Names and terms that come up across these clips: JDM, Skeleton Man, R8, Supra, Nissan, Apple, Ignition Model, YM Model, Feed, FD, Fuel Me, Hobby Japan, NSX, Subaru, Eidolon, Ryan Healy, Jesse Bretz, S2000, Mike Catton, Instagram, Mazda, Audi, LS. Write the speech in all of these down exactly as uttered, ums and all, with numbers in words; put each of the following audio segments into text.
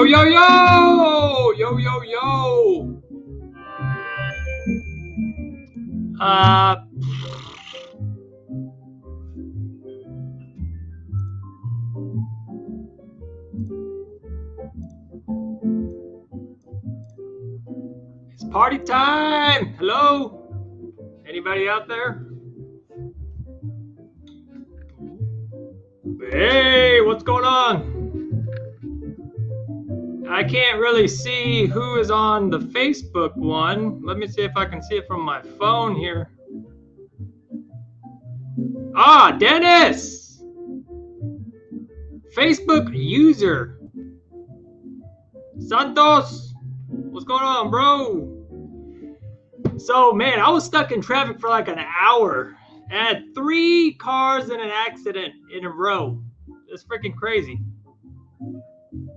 Yo, yo, yo! Yo, yo, yo! Uh... It's party time! Hello? Anybody out there? Hey, what's going on? I can't really see who is on the Facebook one. Let me see if I can see it from my phone here. Ah, Dennis! Facebook user. Santos, what's going on, bro? So, man, I was stuck in traffic for like an hour. I had three cars in an accident in a row. That's freaking crazy.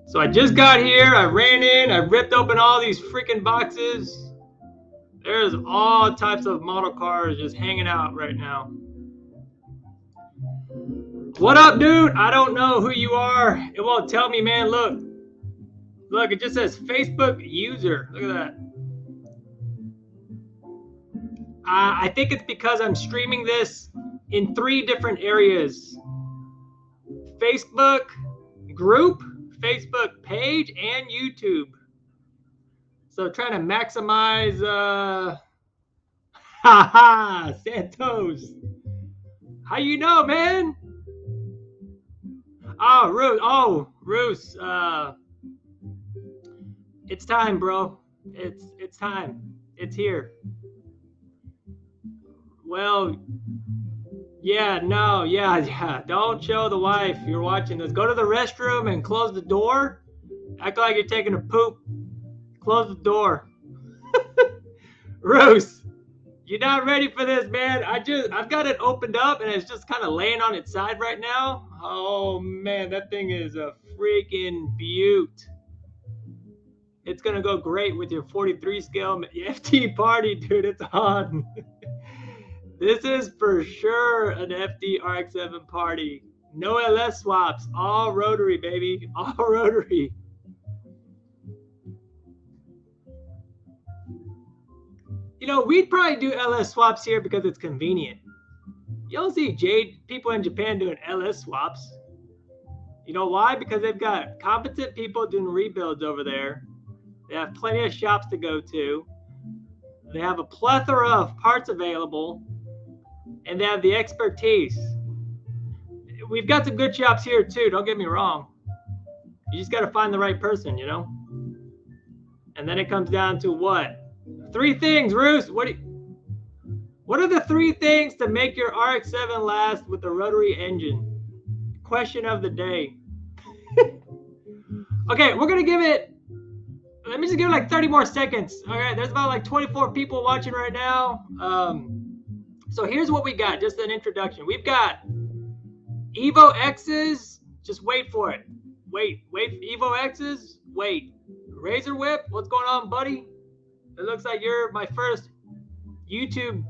So I just got here. I ran in. I ripped open all these freaking boxes. There's all types of model cars just hanging out right now. What up, dude? I don't know who you are. It won't tell me, man. Look. Look, it just says Facebook user. Look at that. Uh, I think it's because I'm streaming this in three different areas. Facebook group, Facebook page, and YouTube. So trying to maximize, uh, haha, Santos. How you know, man? Oh, Roos, oh, Roos, uh, it's time, bro. It's, it's time. It's here. Well, yeah, no, yeah, yeah. Don't show the wife you're watching this. Go to the restroom and close the door. Act like you're taking a poop. Close the door. Roos, you're not ready for this, man. I just, I've got it opened up and it's just kind of laying on its side right now. Oh, man, that thing is a freaking beaut. It's going to go great with your forty-three scale F T party, dude. It's on. This is for sure an F D R X seven party. No L S swaps. All rotary, baby. All rotary. You know, we'd probably do L S swaps here because it's convenient. You don't see Jade people in Japan doing L S swaps. You know why? Because they've got competent people doing rebuilds over there. They have plenty of shops to go to. They have a plethora of parts available. And they have the expertise. We've got some good shops here too, don't get me wrong. You just got to find the right person, you know? And then it comes down to what? Three things, Roos. What, you, what are the three things to make your R X seven last with the rotary engine? Question of the day. Okay, we're going to give it... Let me just give it like thirty more seconds. All right, there's about like twenty-four people watching right now. Um... So here's what we got, just an introduction. We've got Evo X's, just wait for it. Wait, wait, Evo X's, wait. Razor Whip, what's going on, buddy? It looks like you're my first YouTube.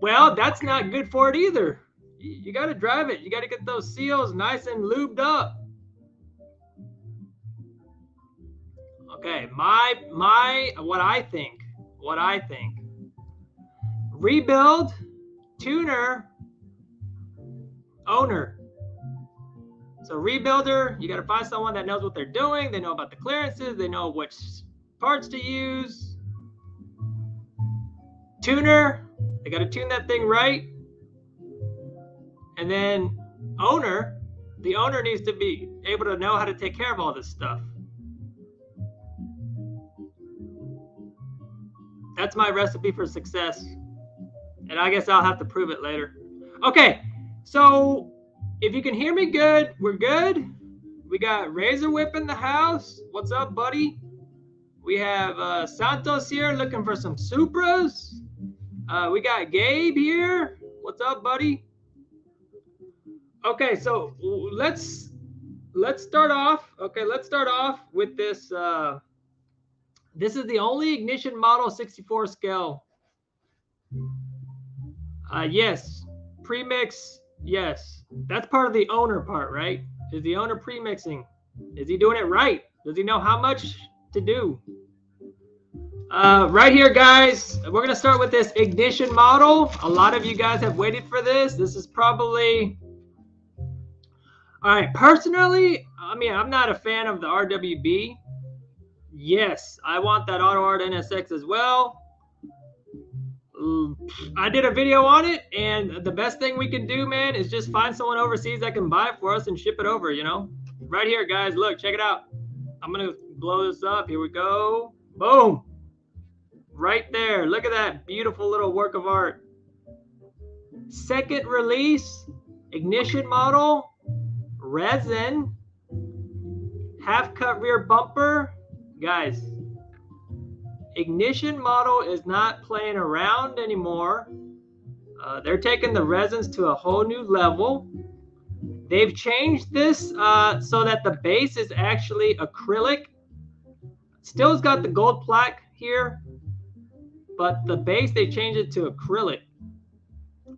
Well, that's not good for it either. You gotta drive it. You gotta get those seals nice and lubed up. Okay, my, my, what I think, what I think, rebuild, tuner, owner. So rebuilder, you got to find someone that knows what they're doing. They know about the clearances. They know which parts to use. Tuner, they got to tune that thing right. And then owner, the owner needs to be able to know how to take care of all this stuff. That's my recipe for success. And I guess I'll have to prove it later. Okay, so if you can hear me good, we're good. We got Razor Whip in the house. What's up, buddy? We have uh, Santos here looking for some Supras. Uh, we got Gabe here. What's up, buddy? Okay, so let's let's start off. Okay, let's start off with this... Uh, This is the only Ignition Model sixty-four scale. Uh, yes, premix Yes, that's part of the owner part, right? Is the owner pre-mixing? Is he doing it right? Does he know how much to do? Uh, right here, guys, we're going to start with this ignition model. A lot of you guys have waited for this. This is probably... All right, personally, I mean, I'm not a fan of the R W B. Yes, I want that AutoArt N S X as well. I did a video on it, and the best thing we can do, man, is just find someone overseas that can buy it for us and ship it over, you know? Right here, guys. Look, check it out. I'm going to blow this up. Here we go. Boom. Right there. Look at that beautiful little work of art. Second release, ignition model, resin, half-cut rear bumper. Guys, ignition model is not playing around anymore. Uh, they're taking the resins to a whole new level. They've changed this uh, so that the base is actually acrylic. Still's got the gold plaque here, but the base, they changed it to acrylic.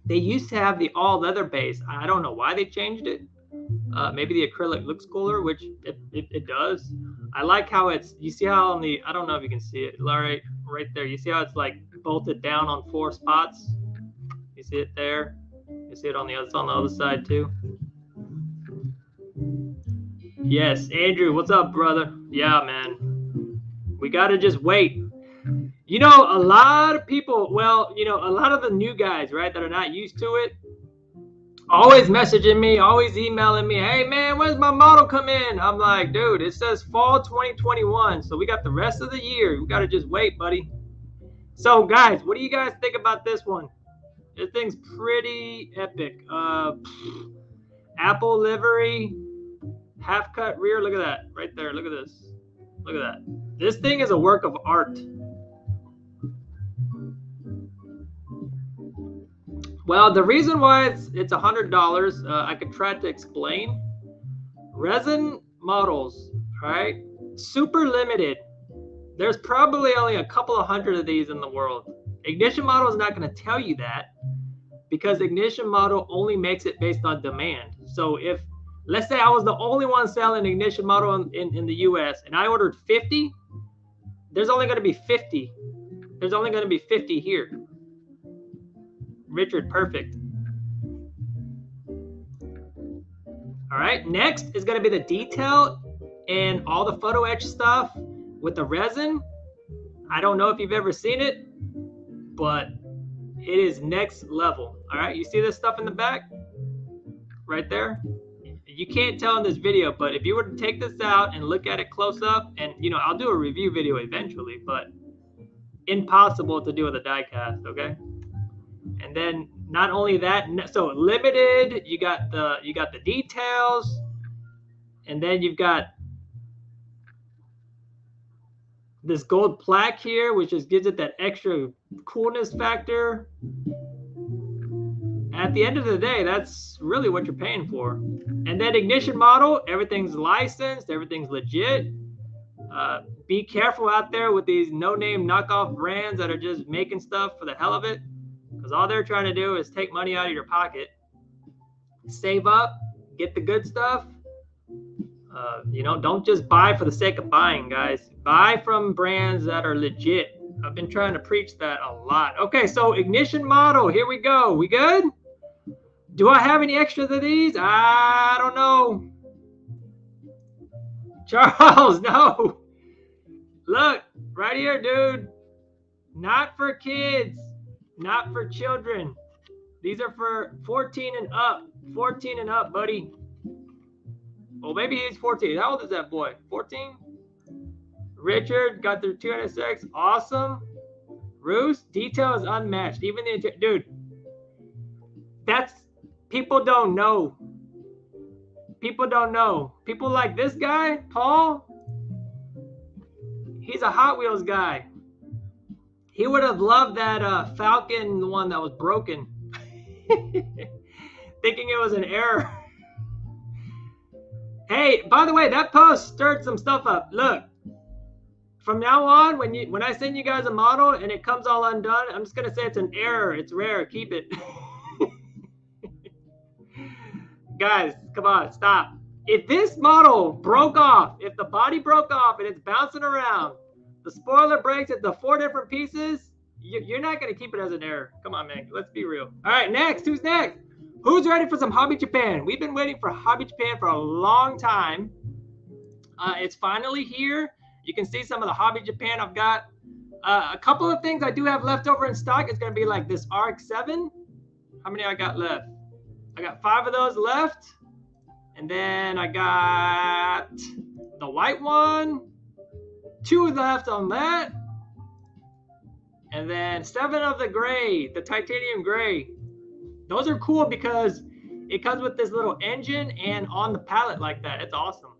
They used to have the all leather base. I don't know why they changed it. Uh, maybe the acrylic looks cooler, which it, it, it does. I like how it's, you see how on the, I don't know if you can see it, right, right there. You see how it's like bolted down on four spots? You see it there? You see it on the other, it's on the other side too. Yes, Andrew, what's up, brother? Yeah, man. We got to just wait. You know, a lot of people, well, you know, a lot of the new guys, right, that are not used to it, always messaging me, always emailing me, hey, man, when's my model come in? I'm like, dude, it says fall twenty twenty-one, so we got the rest of the year. We got to just wait, buddy. So, guys, what do you guys think about this one? This thing's pretty epic. Uh, pff, Apple livery, half-cut rear. Look at that right there. Look at this. Look at that. This thing is a work of art. Well, the reason why it's it's a hundred dollars, uh, I could try to explain. Resin models, right? Super limited. There's probably only a couple of hundred of these in the world. Ignition model is not going to tell you that because ignition model only makes it based on demand. So if let's say I was the only one selling ignition model in in, in the U S and I ordered fifty, there's only going to be fifty. There's only going to be fifty here. Richard, perfect. All right, next is going to be the detail and all the photo etch stuff with the resin. I don't know if you've ever seen it, but it is next level. All right, you see this stuff in the back right there? You can't tell in this video, but if you were to take this out and look at it close up, and you know, I'll do a review video eventually, but impossible to do with a die cast, okay? And then not only that, so limited, you got the you got the details, and then you've got this gold plaque here, which just gives it that extra coolness factor. At the end of the day, that's really what you're paying for. And then ignition model, everything's licensed, everything's legit. Uh, be careful out there with these no-name knockoff brands that are just making stuff for the hell of it. Because all they're trying to do is take money out of your pocket, save up, get the good stuff. Uh, you know, don't just buy for the sake of buying, guys. Buy from brands that are legit. I've been trying to preach that a lot. Okay, so ignition model. Here we go. We good? Do I have any extras of these? I don't know. Charles, no. Look, right here, dude. Not for kids. Not for children. These are for fourteen and up. fourteen and up, buddy. Well, maybe he's fourteen. How old is that boy? fourteen? Richard got the two hundred six. Awesome. Roost, detail is unmatched. Even the... Dude. That's... People don't know. People don't know. People like this guy, Paul. He's a Hot Wheels guy. He would have loved that uh, Falcon, the one that was broken, thinking it was an error. Hey, by the way, that post stirred some stuff up. Look, from now on, when you when I send you guys a model and it comes all undone, I'm just gonna say it's an error. It's rare. Keep it. guys, come on, stop. If this model broke off, if the body broke off and it's bouncing around, the spoiler breaks into four different pieces, you, you're not going to keep it as an error. Come on, man. Let's be real. All right, next. Who's next? Who's ready for some Hobby Japan? We've been waiting for Hobby Japan for a long time. Uh, it's finally here. You can see some of the Hobby Japan I've got. Uh, a couple of things I do have left over in stock. It's going to be like this R X seven. How many I got left? I got five of those left. And then I got the white one. Two left on that. And then seven of the gray, the titanium gray. Those are cool because it comes with this little engine and on the pallet like that. It's awesome.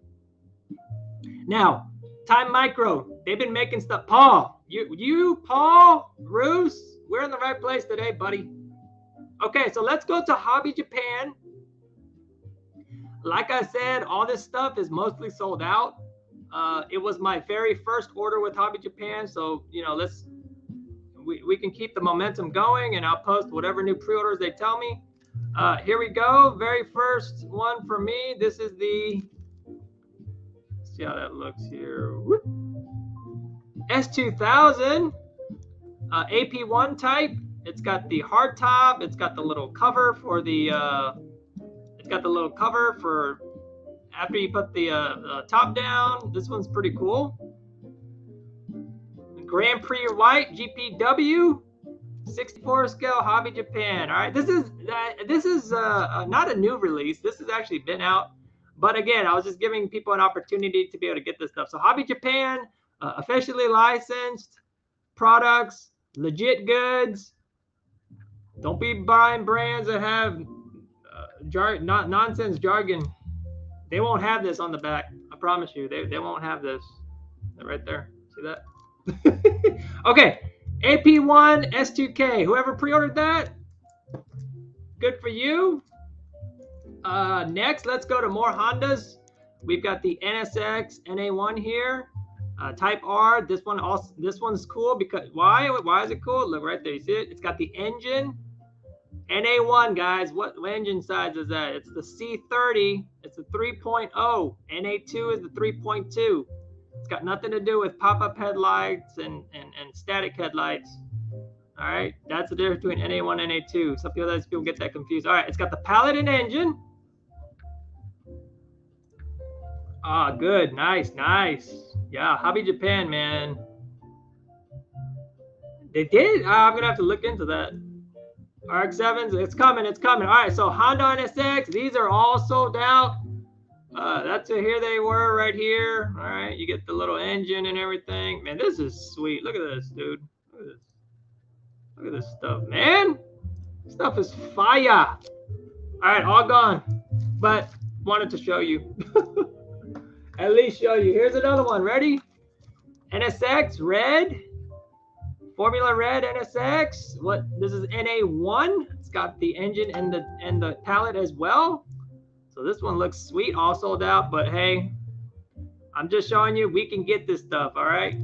Now, Time Micro, they've been making stuff. Paul, you, you, Paul, Roos, we're in the right place today, buddy. Okay, so let's go to Hobby Japan. Like I said, all this stuff is mostly sold out. Uh, it was my very first order with Hobby Japan, so you know, let's we, we can keep the momentum going, and I'll post whatever new pre-orders they tell me. Uh, here we go, very first one for me. This is the, let's see how that looks here. Whoop. S two thousand uh, A P one type. It's got the hard top. It's got the little cover for the. Uh, it's got the little cover for after you put the uh, uh, top down. This one's pretty cool. Grand Prix White G P W, sixty-four scale Hobby Japan. All right, this is uh, this is uh, not a new release. This has actually been out, but again, I was just giving people an opportunity to be able to get this stuff. So Hobby Japan, uh, officially licensed products, legit goods. Don't be buying brands that have uh, jar not nonsense jargon. They won't have this on the back. I promise you, they, they won't have this right there. See that? Okay, A P one S two K. Whoever pre-ordered that, good for you. Uh, next, let's go to more Hondas. We've got the N S X N A one here, uh, Type R. This one also. This one's cool because why? Why is it cool? Look right there. You see it? It's got the engine. N A one, guys, what engine size is that? It's the C thirty. It's the three point oh. N A two is the three point two. It's got nothing to do with pop-up headlights and, and, and static headlights. All right, that's the difference between N A one and N A two. Some people, people get that confused. All right, it's got the pallet and engine. Ah, good, nice, nice. Yeah, Hobby Japan, man. They did? Oh, I'm going to have to look into that. R X sevens, it's coming, it's coming. All right, so Honda N S X, these are all sold out. Uh, that's a, here they were right here. All right, you get the little engine and everything. Man, this is sweet. Look at this, dude. Look at this. Look at this stuff, man. This stuff is fire. All right, all gone. But wanted to show you. At least show you. Here's another one. Ready? N S X red. Formula Red N S X. What this is N A one. It's got the engine and the and the pallet as well. So this one looks sweet, all sold out. But hey, I'm just showing you we can get this stuff. All right.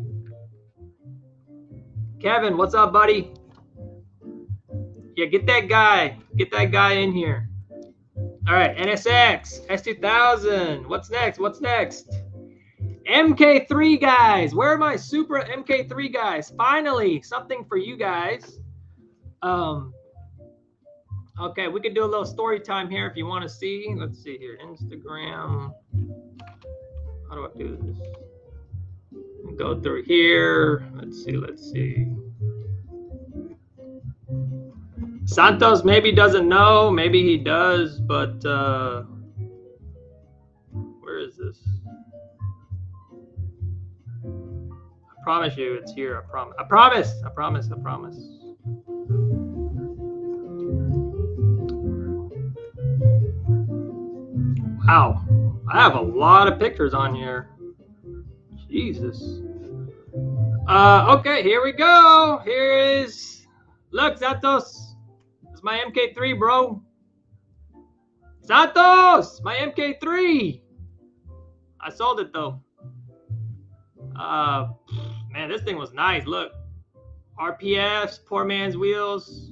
Kevin, what's up, buddy? Yeah, get that guy. Get that guy in here. All right, N S X S two thousand. What's next? What's next? M K three guys, where are my Supra M K three guys? Finally, something for you guys. Um, okay, we could do a little story time here if you want to see. Let's see here, Instagram. How do I do this? Go through here. Let's see, let's see. Santos maybe doesn't know, maybe he does, but uh, where is this? Promise you it's here. I promise. I promise. I promise. I promise. Wow. I have a lot of pictures on here. Jesus. Uh, okay, here we go. Here is. Look, Santos. It's my M K three, bro. Santos! My M K three! I sold it, though. Uh, man, this thing was nice. Look, R P Fs, poor man's wheels.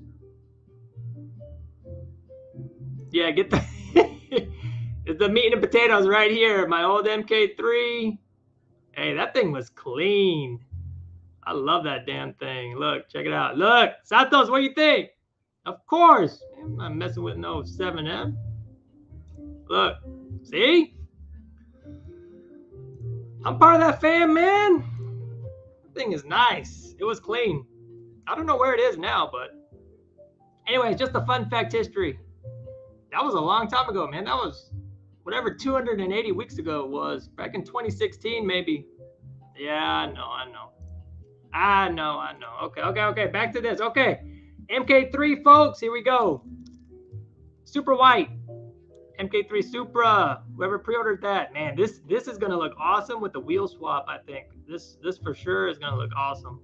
Yeah, get that. It's the meat and potatoes right here. My old M K three. Hey, that thing was clean. I love that damn thing. Look, check it out. Look, Santos, what do you think? Of course. I'm not messing with no seven M. Look, see? I'm part of that fan, man. That thing is nice. It was clean. I don't know where it is now, but anyway, just a fun fact history. That was a long time ago, man. That was whatever two hundred eighty weeks ago was, back in twenty sixteen, maybe. Yeah, I know, I know. I know, I know. Okay, okay, okay. Back to this. Okay. M K three, folks. Here we go. Super white. M K three Supra. Whoever pre-ordered that, man, this this is gonna look awesome with the wheel swap. I think this this for sure is gonna look awesome.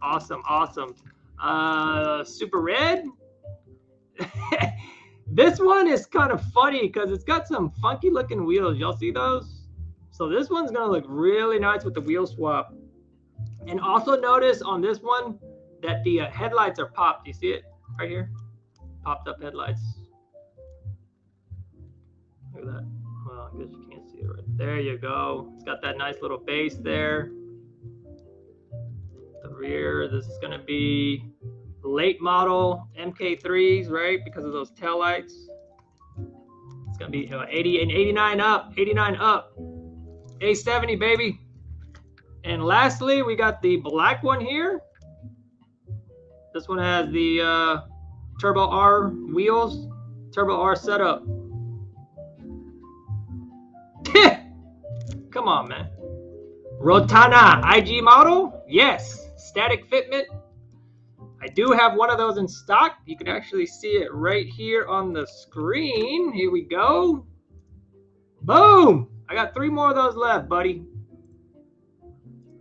Awesome, awesome. Uh, Super Red. This one is kind of funny because it's got some funky looking wheels. Y'all see those? So this one's gonna look really nice with the wheel swap. And also notice on this one that the uh, headlights are popped. You see it right here? Popped up headlights. Look at that. Well, I guess you can't see it right there. You go. It's got that nice little base there. The rear. This is going to be late model M K threes, right? Because of those taillights. It's going to be uh, eighty and eighty-nine up. eighty-nine up. A seventy, baby. And lastly, we got the black one here. This one has the uh, Turbo R wheels, Turbo R setup. Come on, man. Rotana I G model? Yes. Static fitment. I do have one of those in stock. You can actually see it right here on the screen. Here we go. Boom. I got three more of those left, buddy.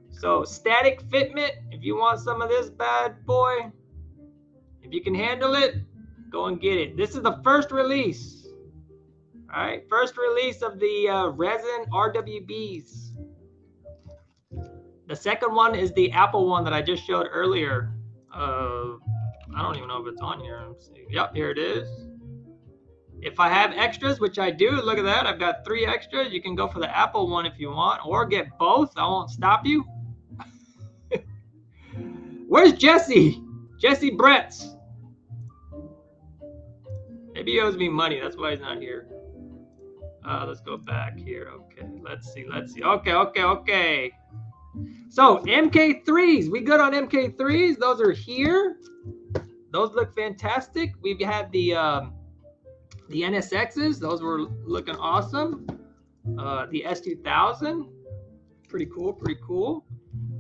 So static fitment, if you want some of this bad boy, if you can handle it, go and get it. This is the first release. All right, first release of the uh, resin R W Bs. The second one is the Apple one that I just showed earlier. Uh, I don't even know if it's on here. Let's see. Yep, here it is. If I have extras, which I do, look at that. I've got three extras. You can go for the Apple one if you want, or get both. I won't stop you. Where's Jesse? Jesse Bretz. Maybe he owes me money. That's why he's not here. Uh, let's go back here. Okay. Let's see. Let's see. Okay. Okay. Okay. So M K threes. We good on M K threes. Those are here. Those look fantastic. We've had the um, the N S Xs. Those were looking awesome. Uh, the S two thousand. Pretty cool. Pretty cool.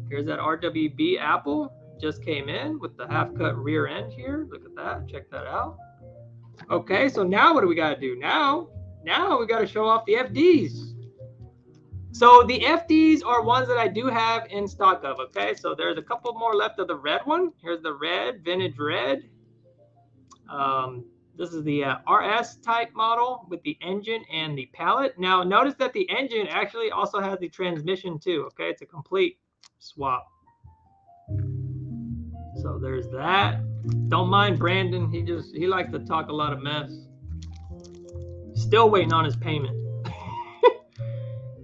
Here's that R W B Apple. Just came in with the half cut rear end here. Look at that. Check that out. Okay, so now what do we got to do? Now, now we got to show off the F Ds. So the F Ds are ones that I do have in stock of. Okay, so there's a couple more left of the red one. Here's the red, vintage red. Um, this is the uh, R S type model with the engine and the pallet. Now, notice that the engine actually also has the transmission too. Okay, it's a complete swap. So there's that. Don't mind Brandon. He just, he likes to talk a lot of mess. Still waiting on his payment.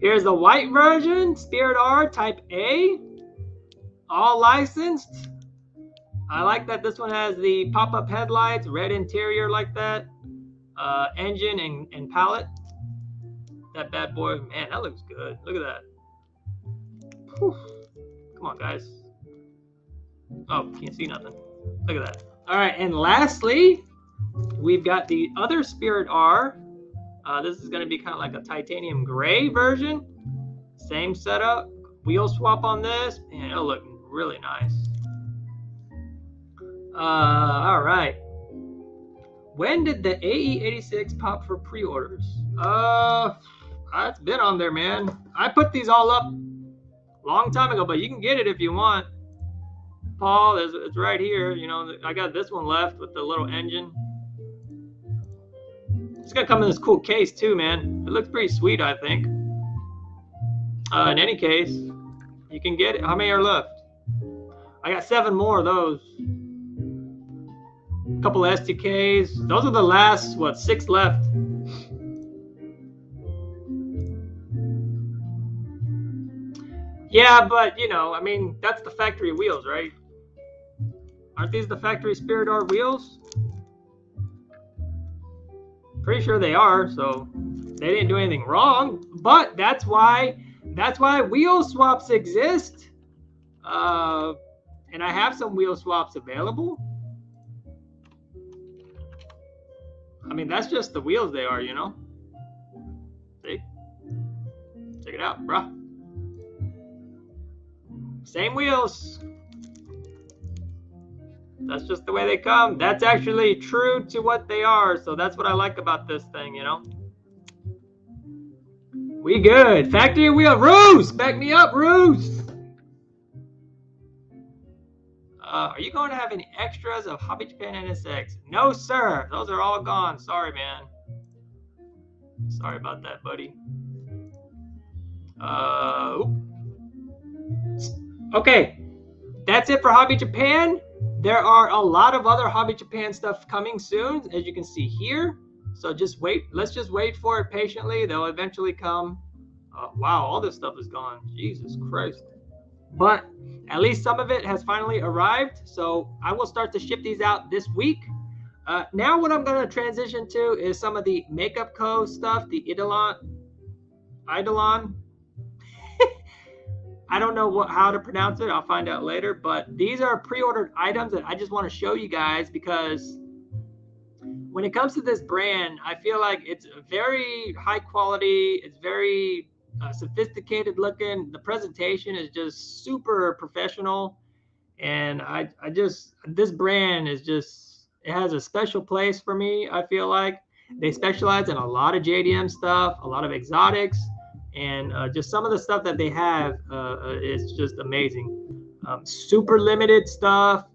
Here's the white version. Spirit R type A. All licensed. I like that this one has the pop-up headlights. Red interior like that. Uh, engine and, and pallet. That bad boy. Man, that looks good. Look at that. Whew. Come on, guys. Oh, can't see nothing. Look at that. All right, and lastly, we've got the other Spirit R. Uh, this is going to be kind of like a titanium gray version. Same setup. Wheel swap on this. Man, it'll look really nice. Uh, all right. When did the A E eighty-six pop for pre-orders? Uh, it's been on there, man. I put these all up a long time ago, but you can get it if you want. Paul, it's right here. You know, I got this one left with the little engine. It's gonna come in this cool case too, man. It looks pretty sweet, I think. Uh, in any case, you can get it. How many are left? I got seven more of those. a couple of S T Ks. Those are the last, what, six left. Yeah, but, you know, I mean, that's the factory wheels, right? Aren't these the factory Spiridor wheels? Pretty sure they are, so they didn't do anything wrong. But that's why, that's why wheel swaps exist. Uh, and I have some wheel swaps available. I mean, that's just the wheels they are, you know? See? Check it out, bruh. Same wheels. That's just the way they come. That's actually true to what they are. So that's what I like about this thing, you know? We good. Factory wheel. Ruse! Back me up, Ruse! Uh, are you going to have any extras of Hobby Japan N S X? No, sir. Those are all gone. Sorry, man. Sorry about that, buddy. Uh, okay. That's it for Hobby Japan. There are a lot of other Hobby Japan stuff coming soon, as you can see here. So just wait. Let's just wait for it patiently. They'll eventually come. Uh, wow, all this stuff is gone. Jesus Christ. But at least some of it has finally arrived. So I will start to ship these out this week. Uh, now what I'm going to transition to is some of the Makeup Co stuff, the Eidolon. Eidolon. I don't know what, how to pronounce it. I'll find out later. But these are pre-ordered items that I just want to show you guys, because when it comes to this brand, I feel like it's very high quality. It's very... Uh, sophisticated looking. The presentation is just super professional, and I, I just this brand is just it has a special place for me. I feel like they specialize in a lot of J D M stuff, a lot of exotics, and uh, just some of the stuff that they have uh, is just amazing. Um, super limited stuff.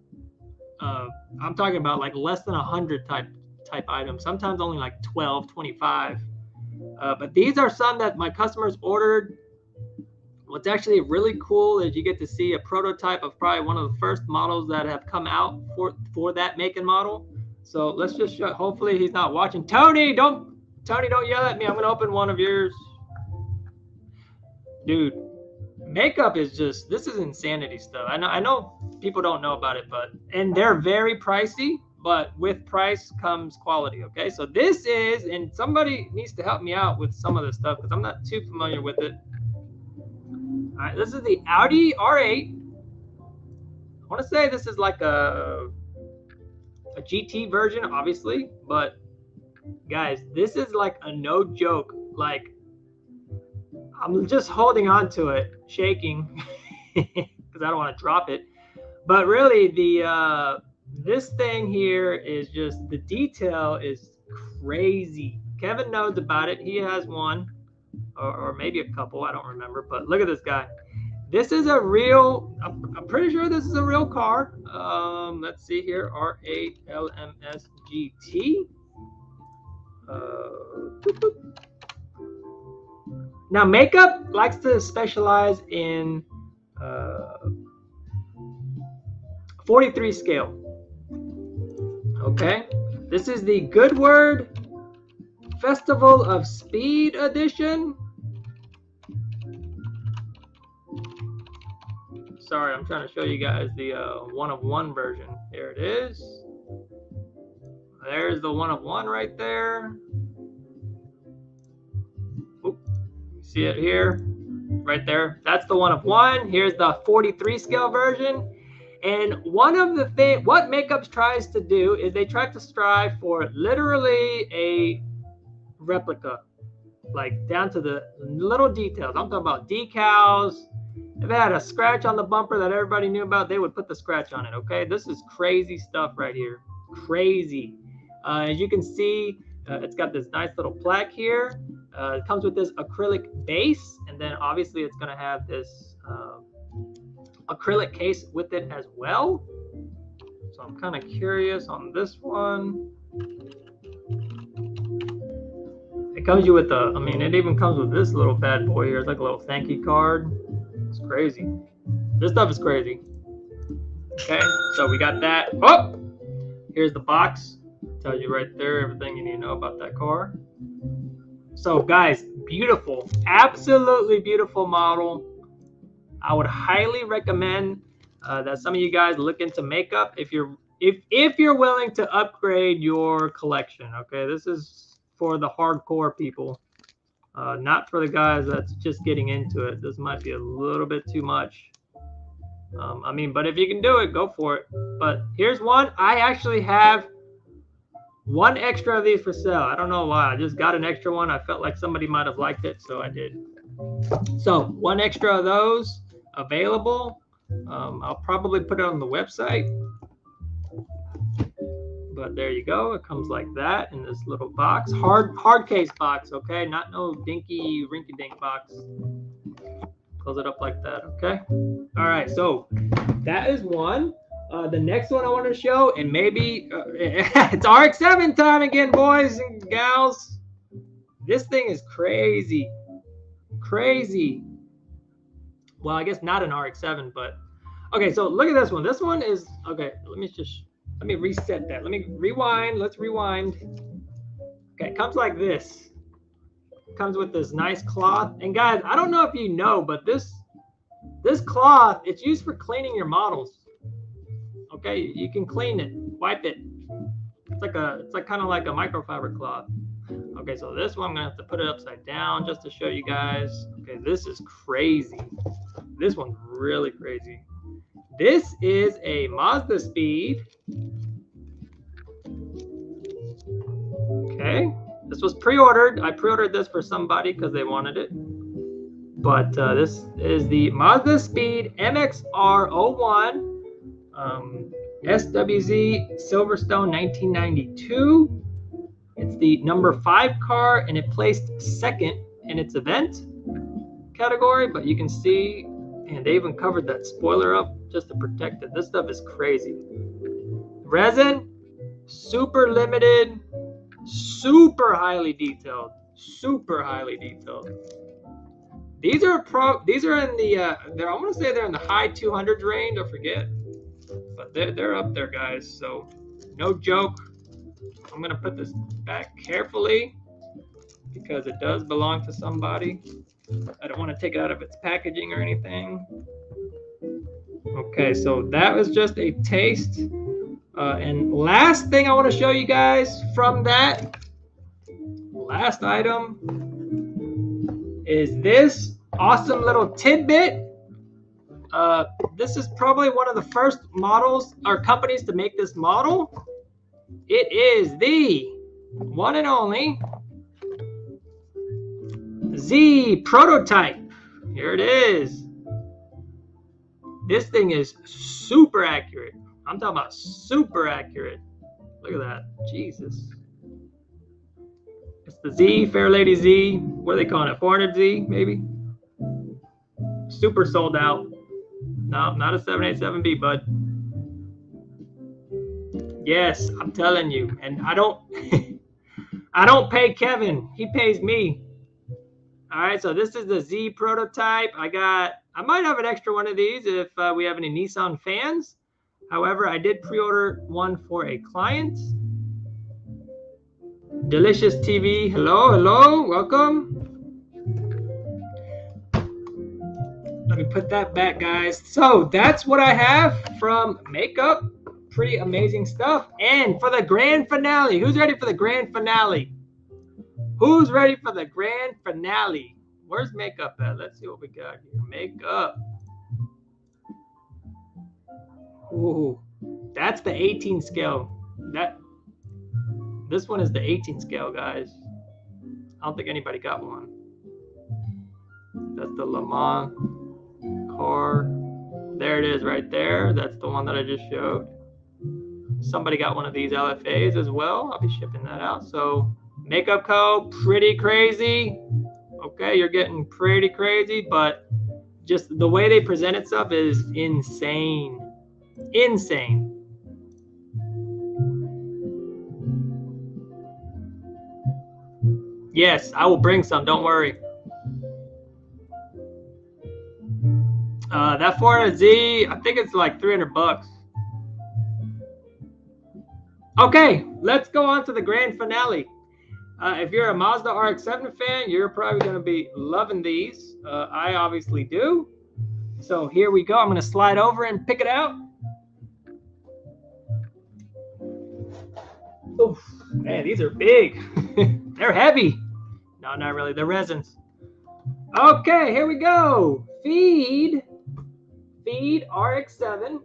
Uh, I'm talking about like less than a hundred type type items. Sometimes only like twelve, twenty-five. Uh, but these are some that my customers ordered. What's actually really cool is you get to see a prototype of probably one of the first models that have come out for, for that make and model. So let's just show, hopefully he's not watching. Tony, don't, Tony, don't yell at me. I'm going to open one of yours. Dude, makeup is just, this is insanity stuff. I know, I know people don't know about it, but, and they're very pricey. But with price comes quality, okay? So this is, and somebody needs to help me out with some of this stuff because I'm not too familiar with it. All right, this is the Audi R eight. I want to say this is like a, a G T version, obviously. But guys, this is like a no joke. Like, I'm just holding on to it, shaking, because I don't want to drop it. But really, the... Uh, This thing here is just, the detail is crazy. Kevin knows about it. He has one or, or maybe a couple. I don't remember, but look at this guy. This is a real, I'm, I'm pretty sure this is a real car. Um, let's see here. R eight L M S G T. Uh, boop, boop. Now makeup likes to specialize in uh, forty-three scale. Okay, this is the Good Word Festival of Speed edition. Sorry, I'm trying to show you guys the uh, one of one version. Here it is. There's the one of one right there. Oop. See it here, right there. That's the one of one. Here's the forty-three scale version. And one of the things, what makeups tries to do is they try to strive for literally a replica, like down to the little details. I'm talking about decals. If it had a scratch on the bumper that everybody knew about, they would put the scratch on it, okay? This is crazy stuff right here. Crazy. Uh, as you can see, uh, it's got this nice little plaque here. Uh, it comes with this acrylic base, and then obviously it's going to have this... Um, acrylic case with it as well. So I'm kind of curious on this one. It comes you with the, I mean, it even comes with this little bad boy here. It's like a little thank you card. It's crazy. This stuff is crazy. Okay, so we got that. Oh! Here's the box. Tells you right there everything you need to know about that car. So guys, beautiful, absolutely beautiful model. I would highly recommend uh, that some of you guys look into makeup if you're if if you're willing to upgrade your collection. Okay, this is for the hardcore people, uh, not for the guys that's just getting into it. This might be a little bit too much. Um, I mean, but if you can do it, go for it. But here's one. I actually have one extra of these for sale. I don't know why. I just got an extra one. I felt like somebody might have liked it, so I did. So one extra of those available. Um, I'll probably put it on the website. But there you go. It comes like that in this little box. Hard, hard case box, okay? Not no dinky, rinky-dink box. Close it up like that, okay? All right, so that is one. Uh, the next one I want to show, and maybe uh, it's R X seven time again, boys and gals. This thing is crazy, crazy. Well, I guess not an R X seven, but okay. So look at this one. This one is okay. Let me just let me reset that. Let me rewind. Let's rewind. Okay, it comes like this. It comes with this nice cloth. And guys, I don't know if you know, but this. This cloth, it's used for cleaning your models. Okay, you can clean it, wipe it. It's like a, it's like kind of like a microfiber cloth. Okay, so this one I'm gonna have to put it upside down just to show you guys. Okay, this is crazy. This one's really crazy. This is a Mazda Speed. Okay, this was pre-ordered. I pre-ordered this for somebody because they wanted it. But uh, this is the Mazda Speed M X R zero one um, S W Z Silverstone nineteen ninety-two. It's the number five car, and it placed second in its event category. But you can see, and they even covered that spoiler up just to protect it. This stuff is crazy. Resin, super limited, super highly detailed, super highly detailed. These are pro. These are in the. Uh, they're. I'm gonna say they're in the high two hundreds range. I forget, but they're they're up there, guys. So, no joke. I'm gonna put this back carefully because it does belong to somebody. I don't want to take it out of its packaging or anything. Okay, so that was just a taste. Uh, and last thing I want to show you guys from that last item is this awesome little tidbit. Uh, this is probably one of the first models or companies to make this model. It is the one and only Z Prototype. Here it is. This thing is super accurate. I'm talking about super accurate. Look at that. Jesus. It's the Z, Fair Lady Z. What are they calling it? four hundred Z, maybe? Super sold out. No, not a seven eighty-seven B, bud. Yes, I'm telling you. And I don't... I don't pay Kevin. He pays me. All right, so this is the Z Prototype. I got... I might have an extra one of these if uh, we have any Nissan fans. However, I did pre-order one for a client. Delicious T V, hello, hello, welcome. Let me put that back, guys. So that's what I have from makeup. Pretty amazing stuff. And for the grand finale, who's ready for the grand finale? Who's ready for the grand finale? Where's makeup at? Let's see what we got here. Makeup. Ooh, that's the eighteen scale. That. This one is the eighteen scale, guys. I don't think anybody got one. That's the Le Mans car. There it is right there. That's the one that I just showed. Somebody got one of these L F As as well. I'll be shipping that out. So Makeup Co, pretty crazy. Okay, you're getting pretty crazy, but just the way they present itself is insane. Insane. Yes, I will bring some. Don't worry. Uh, that four hundred Z, I think it's like three hundred bucks. Okay, let's go on to the grand finale. Uh, if you're a Mazda R X seven fan, you're probably going to be loving these. Uh, I obviously do. So here we go. I'm going to slide over and pick it out. Oof, man, these are big. They're heavy. No, not really. They're resins. Okay, here we go. Feed. Feed R X seven.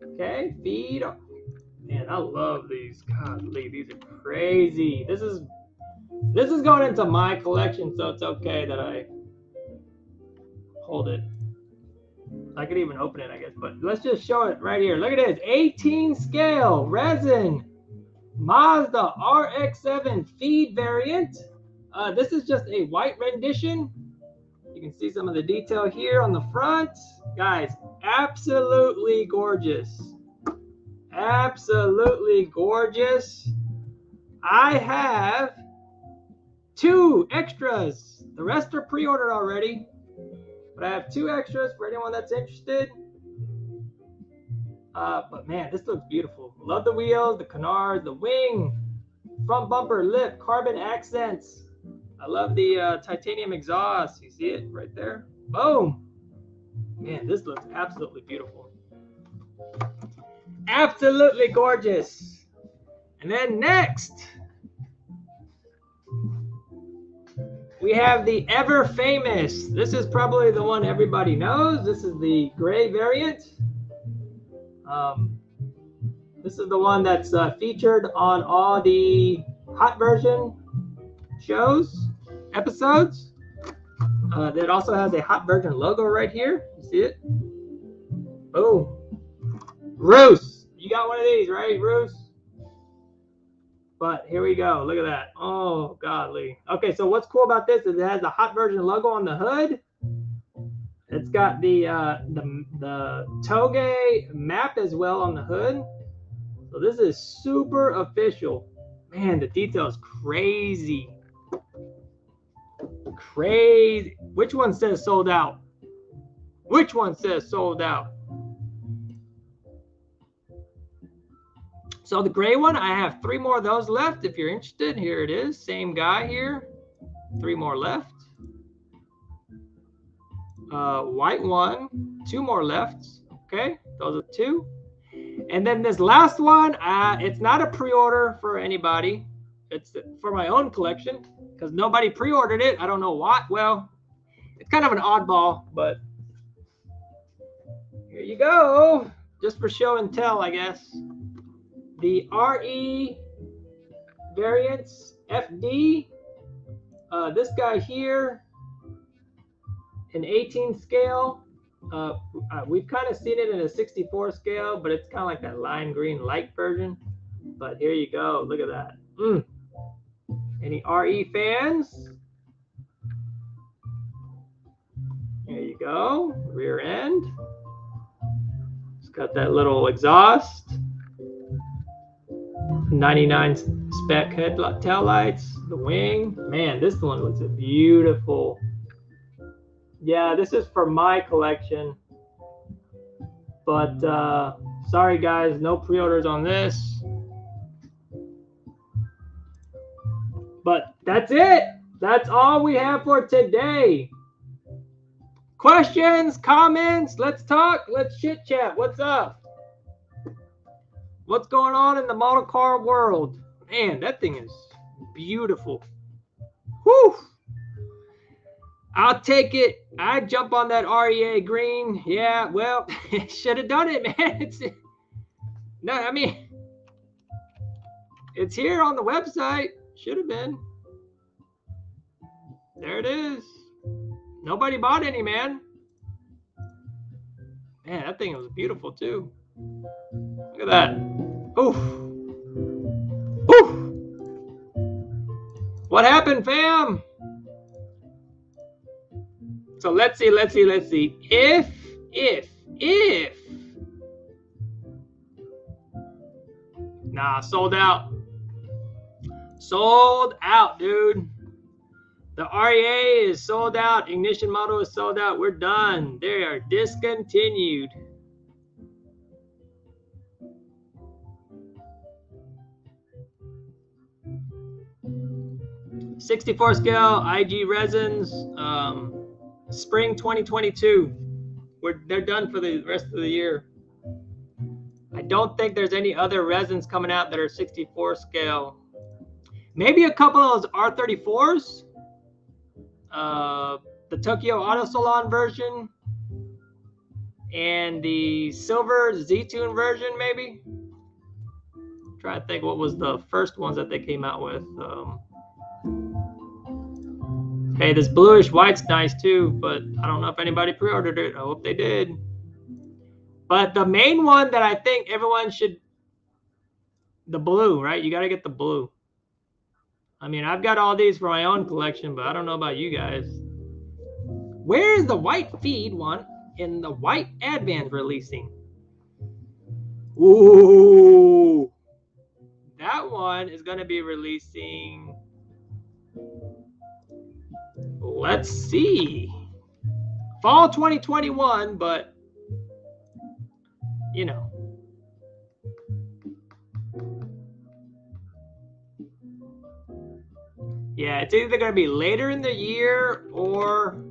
Okay, Feed. Man, I love these. Golly, these are crazy. This is this is going into my collection, so it's okay that I hold it. I could even open it, I guess, but let's just show it right here. Look at this. eighteen scale resin Mazda R X seven Feed variant. Uh, this is just a white rendition. You can see some of the detail here on the front. Guys, absolutely gorgeous. Absolutely gorgeous. I have two extras. The rest are pre-ordered already. But I have two extras for anyone that's interested. Uh, but man, this looks beautiful. Love the wheels, the canard, the wing, front bumper, lip, carbon accents. I love the uh, titanium exhaust. You see it right there? Boom. Man, this looks absolutely beautiful. Absolutely gorgeous. And then next, we have the ever famous. This is probably the one everybody knows. This is the gray variant. Um, this is the one that's uh, featured on all the hot version shows, episodes. Uh, that also has a hot version logo right here. You see it? Boom. Roos, you got one of these, right, Roos? But here we go. Look at that. Oh, golly. Okay, so what's cool about this is it has the hot version logo on the hood. It's got the uh, the, the Toge map as well on the hood. So this is super official. Man, the detail is crazy. Crazy. Which one says sold out? Which one says sold out? So the gray one, I have three more of those left. If you're interested, here it is. Same guy here. Three more left. Uh, white one. Two more left. Okay. Those are two. And then this last one, uh, it's not a pre-order for anybody. It's for my own collection because nobody pre-ordered it. I don't know why. Well, it's kind of an oddball, but here you go. Just for show and tell, I guess. The R E variants F D, uh, this guy here, an eighteen scale. Uh, we've kind of seen it in a sixty-four scale, but it's kind of like that lime green light version. But here you go. Look at that. Mm. Any R E fans? There you go. Rear end. It's got that little exhaust. ninety-nine spec head tail lights, the wing. Man, this one looks beautiful. Yeah, this is for my collection. But uh, sorry guys, no pre-orders on this. But that's it. That's all we have for today. Questions, comments, let's talk, let's chit chat. What's up? What's going on in the model car world? Man, that thing is beautiful. Whew. I'll take it. I jump on that R E A green. Yeah, well, should have done it, man. It's, no, I mean, it's here on the website. Should have been. There it is. Nobody bought any, man. Man, that thing was beautiful, too. Look at that. Oof. Oof. What happened, fam? So let's see, let's see, let's see. If, if, if. Nah, sold out. Sold out, dude. The R E A is sold out. Ignition Model is sold out. We're done. They are discontinued. sixty-four scale I G resins, um, spring twenty twenty-two. We're, they're done for the rest of the year. I don't think there's any other resins coming out that are sixty-four scale. Maybe a couple of those R thirty-fours. Uh, the Tokyo Auto Salon version. And the silver Z-Tune version, maybe. I'm trying to think what was the first ones that they came out with. Um, hey, this bluish white's nice too, but I don't know if anybody pre-ordered it. I hope they did. But the main one that I think everyone should, the blue, right? You got to get the blue. I mean, I've got all these for my own collection, but I don't know about you guys. Where is the white feed one in the white Advans releasing? Ooh. That one is going to be releasing. Let's see. Fall twenty twenty-one, but you know. Yeah, it's either going to be later in the year or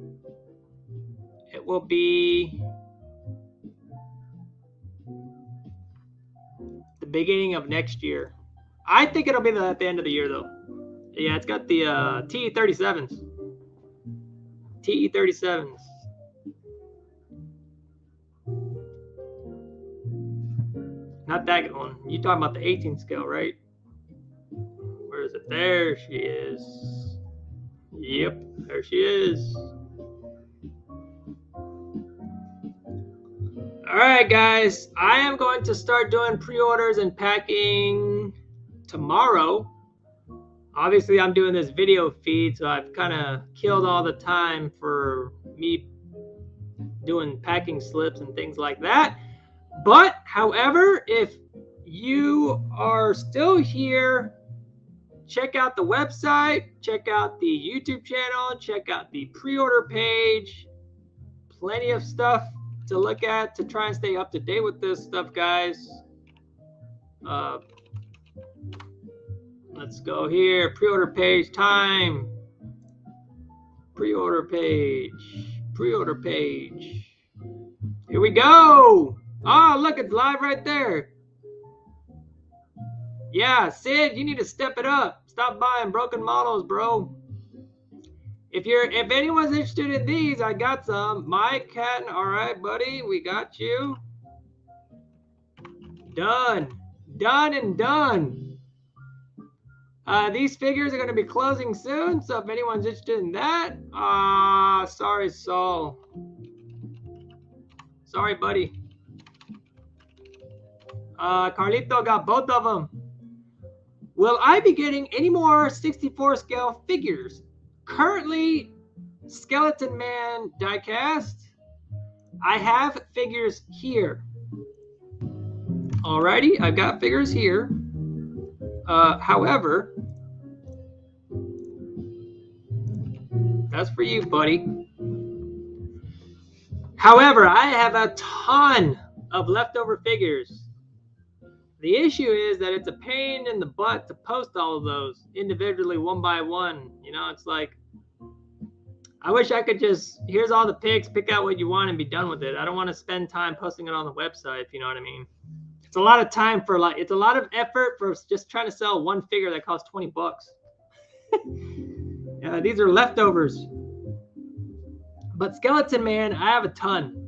it will be the beginning of next year. I think it'll be the, at the end of the year, though. Yeah, it's got the uh, T E thirty-sevens. T E thirty-sevens. Not that one. You're talking about the eighteen scale, right? Where is it? There she is. Yep, there she is. All right, guys. I am going to start doing pre-orders and packing tomorrow. Obviously, I'm doing this video feed, so I've kind of killed all the time for me doing packing slips and things like that. But, however, if you are still here, check out the website, check out the YouTube channel, check out the pre-order page. Plenty of stuff to look at to try and stay up to date with this stuff, guys. Uh, let's go here. Pre-order page time. Pre-order page. Pre-order page. Here we go. Oh, look, it's live right there. Yeah, Sid, you need to step it up. Stop buying broken models, bro. If you're, if anyone's interested in these, I got some. Mike Catton, all right, buddy, we got you. Done. Done and done. Uh, these figures are going to be closing soon, so if anyone's interested in that, ah, uh, sorry, Saul. Sorry, buddy. Uh, Carlito got both of them. Will I be getting any more sixty-four scale figures? Currently, Skeleton Man diecast. I have figures here. Alrighty, I've got figures here. Uh, however, that's for you, buddy. However, I have a ton of leftover figures. The issue is that it's a pain in the butt to post all of those individually, one by one. You know, it's like, I wish I could just, here's all the pics, pick out what you want and be done with it. I don't want to spend time posting it on the website, if you know what I mean. It's a lot of time for, like, it's a lot of effort for just trying to sell one figure that costs twenty bucks. Yeah, these are leftovers. But Skeleton Man, I have a ton.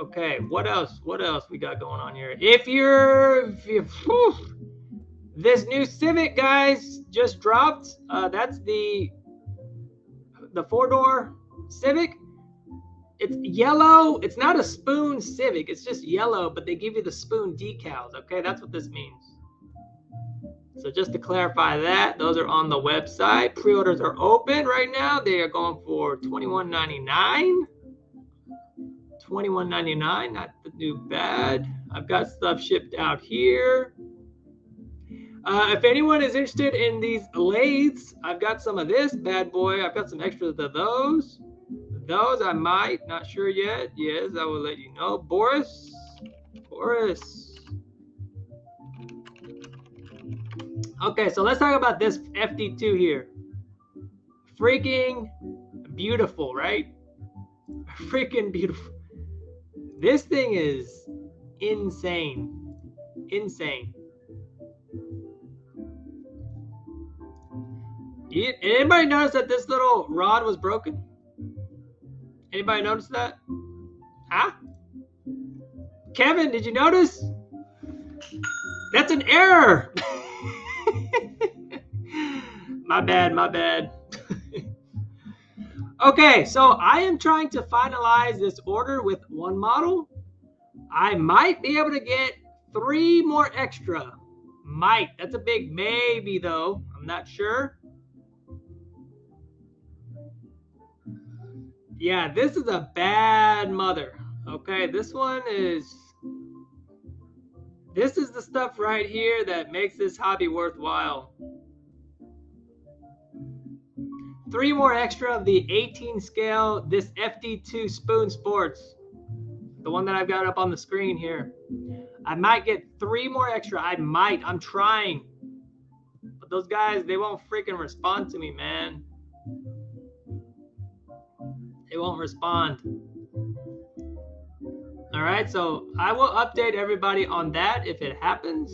Okay, what else? What else we got going on here? If you're, if you're whew, this new Civic, guys, just dropped. Uh, that's the the four door Civic. It's yellow. It's not a spoon Civic. It's just yellow, but they give you the spoon decals. Okay, that's what this means. So just to clarify that, those are on the website. Pre-orders are open right now. They are going for twenty-one ninety-nine. twenty-one ninety-nine, not too bad. I've got stuff shipped out here. Uh, if anyone is interested in these lathes, I've got some of this bad boy. I've got some extras of those. Those I might, not sure yet. Yes, I will let you know. Boris, Boris. Okay, so let's talk about this F D two here. Freaking beautiful, right? Freaking beautiful. This thing is insane. Insane. Anybody notice that this little rod was broken? Anybody notice that? Huh? Kevin, did you notice? That's an error. My bad, my bad. Okay, so I am trying to finalize this order with one model. I might be able to get three more extra. Might. That's a big maybe, though. I'm not sure. Yeah, this is a bad mother. Okay, this one is... This is the stuff right here that makes this hobby worthwhile. Three more extra of the eighteen scale, this F D two Spoon Sports, the one that I've got up on the screen here. I might get three more extra. I might. I'm trying. But those guys, they won't freaking respond to me, man. They won't respond. All right, so I will update everybody on that if it happens.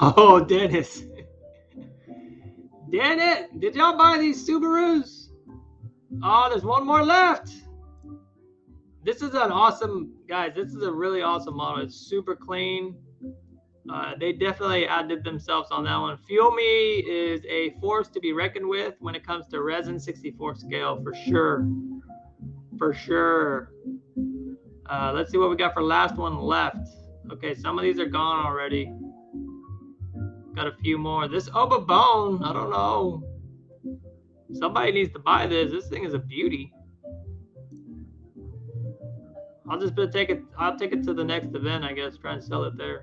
Oh, Dennis. Dennis, did y'all buy these Subarus? Oh, there's one more left. This is an awesome, guys, this is a really awesome model. It's super clean. Uh, they definitely outdid themselves on that one. Fuel Me is a force to be reckoned with when it comes to resin sixty-four scale, for sure. For sure. Uh, let's see what we got for last one left. Okay, some of these are gone already. Got a few more. This Oba Bone, I don't know. Somebody needs to buy this. This thing is a beauty. I'll just take it. I'll take it to the next event, I guess. Try and sell it there.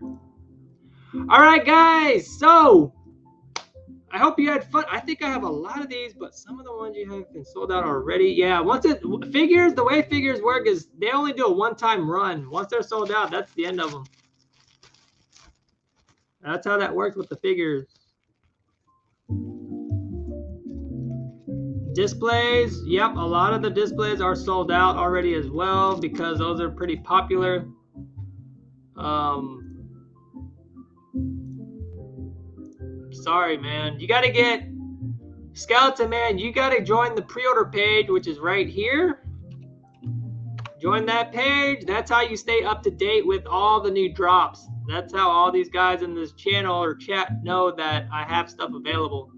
All right, guys. So I hope you had fun. I think I have a lot of these, but some of the ones you have been sold out already. Yeah. Once it figures, the way figures work is they only do a one-time run. Once they're sold out, that's the end of them. That's how that works with the figures. Displays. Yep, a lot of the displays are sold out already as well because those are pretty popular. Um, sorry, man. You got to get Skeleton Man. You got to join the pre-order page, which is right here. Join that page. That's how you stay up to date with all the new drops. That's how all these guys in this channel or chat know that I have stuff available.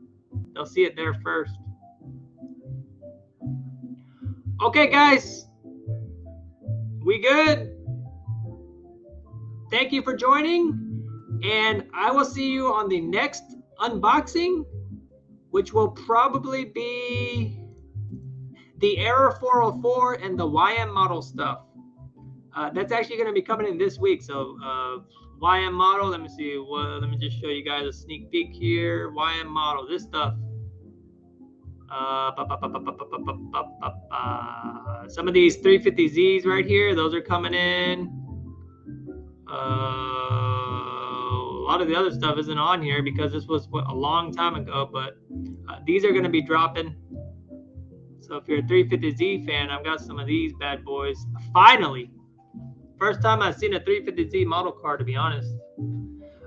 They'll see it there first. Okay, guys. We good? Thank you for joining. And I will see you on the next unboxing, which will probably be the Era four oh four and the Y M model stuff. Uh, that's actually going to be coming in this week. So uh, Y M model, let me see. Well, let me just show you guys a sneak peek here. Y M model, this stuff. Uh, ba, ba, ba, ba, ba, ba, ba, ba, ba, ba. Some of these three fifty Z's right here, those are coming in. Uh, a lot of the other stuff isn't on here because this was a long time ago, but uh, these are going to be dropping. So if you're a three fifty Z fan, I've got some of these bad boys. Finally. First time I've seen a three fifty Z model car, to be honest.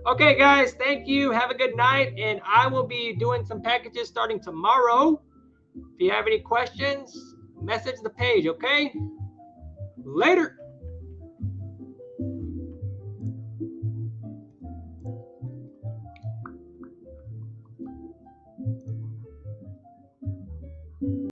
Okay, guys, thank you. Have a good night. And I will be doing some packages starting tomorrow. If you have any questions, message the page, okay? Later.